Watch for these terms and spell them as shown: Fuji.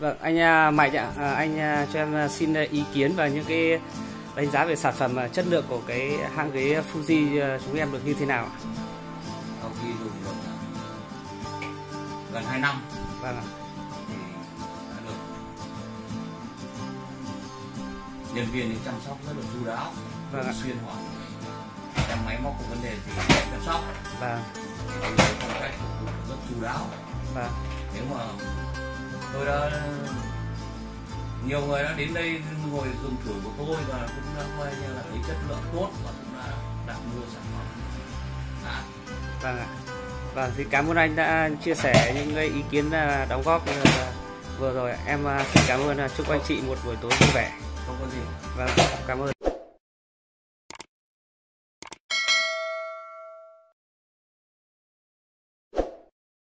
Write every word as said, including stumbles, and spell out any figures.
Vâng, anh Mạnh ạ, à, anh cho em xin ý kiến và những cái đánh giá về sản phẩm chất lượng của cái hãng ghế Fuji chúng em được như thế nào ạ? Sau khi dùng được gần hai năm. Vâng ạ. Thì đã được nhân viên chăm sóc rất là chu đáo. Vâng ạ. Xuyên hỏi em máy móc có vấn đề gì chăm sóc. Vâng. Phong cách rất chu đáo. Vâng. Nếu mà tôi đã nhiều người đã đến đây ngồi dùng thử của tôi và cũng đã coi như là thấy chất lượng tốt và cũng đã đặt mua sản phẩm. À. Vâng ạ. Vâng, thì cảm ơn anh đã chia sẻ những cái ý kiến đóng góp vừa rồi. Em xin cảm ơn, chúc không. Anh chị một buổi tối vui vẻ. Không có gì. Vâng, cảm ơn.